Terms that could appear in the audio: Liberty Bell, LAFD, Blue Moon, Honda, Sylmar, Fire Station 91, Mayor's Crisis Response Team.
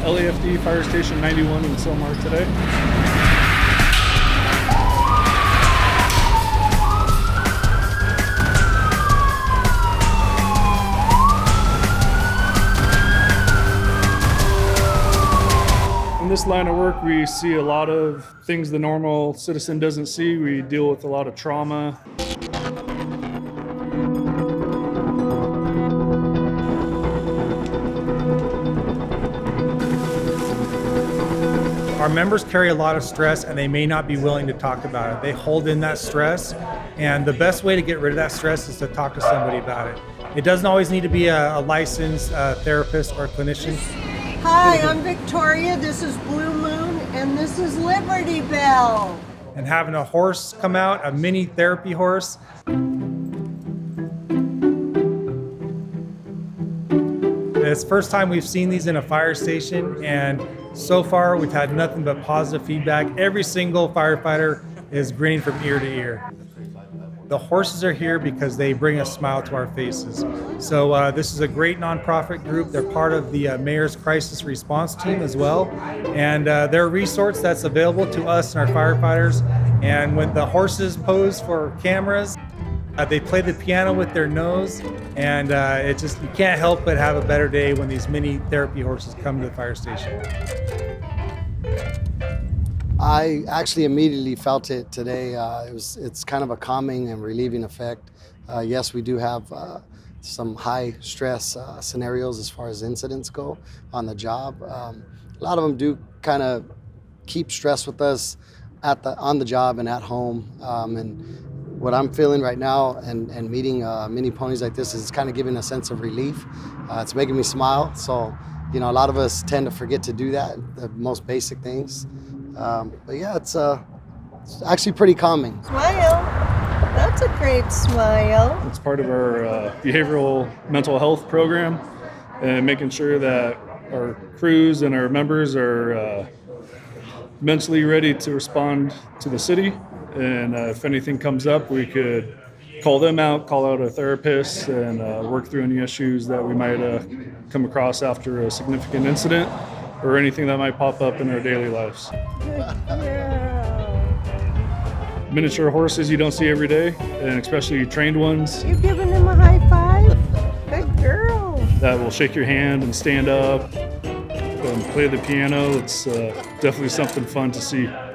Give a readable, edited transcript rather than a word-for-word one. LAFD Fire Station 91 in Sylmar today. In this line of work, we see a lot of things the normal citizen doesn't see. We deal with a lot of trauma. Our members carry a lot of stress and they may not be willing to talk about it. They hold in that stress, and the best way to get rid of that stress is to talk to somebody about it. It doesn't always need to be a licensed therapist or clinician. Hi, I'm Victoria. This is Blue Moon and this is Liberty Bell. And having a horse come out, a mini therapy horse. It's the first time we've seen these in a fire station, and so far we've had nothing but positive feedback. Every single firefighter is grinning from ear to ear. The horses are here because they bring a smile to our faces. So this is a great nonprofit group. They're part of the Mayor's Crisis Response Team as well. And they're a resource that's available to us and our firefighters. And when the horses pose for cameras, they play the piano with their nose, and you can't help but have a better day when these mini therapy horses come to the fire station. I actually immediately felt it today. It's kind of a calming and relieving effect. Yes, we do have some high stress scenarios as far as incidents go on the job. A lot of them do kind of keep stress with us on the job and at home. What I'm feeling right now and meeting mini ponies like this is kind of giving a sense of relief. It's making me smile. So, you know, a lot of us tend to forget to do that, the most basic things. But yeah, it's actually pretty calming. Smile. That's a great smile. It's part of our behavioral mental health program, and making sure that our crews and our members are mentally ready to respond to the city. And if anything comes up, we could call them out, call out our therapists, and work through any issues that we might come across after a significant incident or anything that might pop up in our daily lives. Yeah. Miniature horses you don't see every day, and especially trained ones. You're giving them a high five? Good girl. That will shake your hand and stand up and play the piano. It's definitely something fun to see.